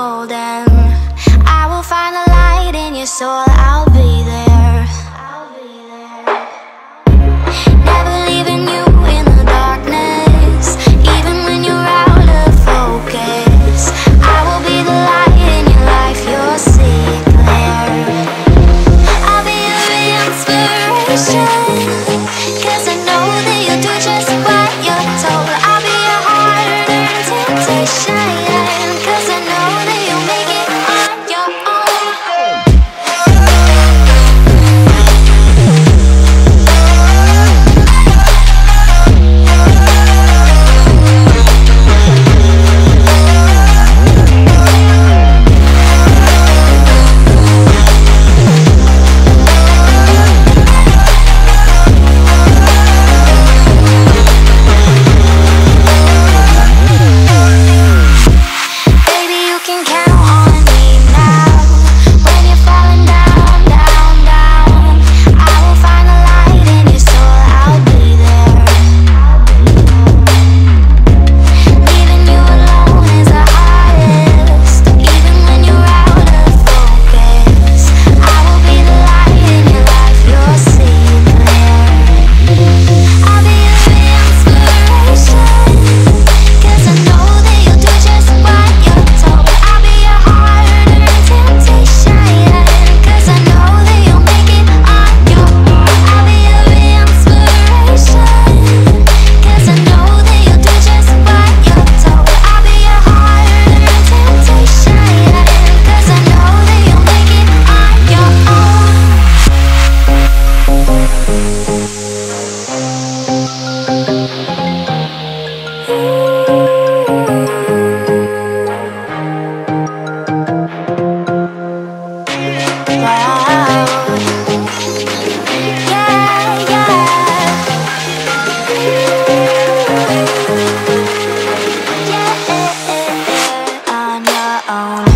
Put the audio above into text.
golden. I will find a light in your soul, I'll be there. Never leaving you in the darkness, even when you're out of focus. I will be the light in your life, you'll see it clear. I'll be the inspiration, 'cause I know that you'll do just what you're told. I'll be your hard-earned temptation, 'cause I know that you'll make it on your own.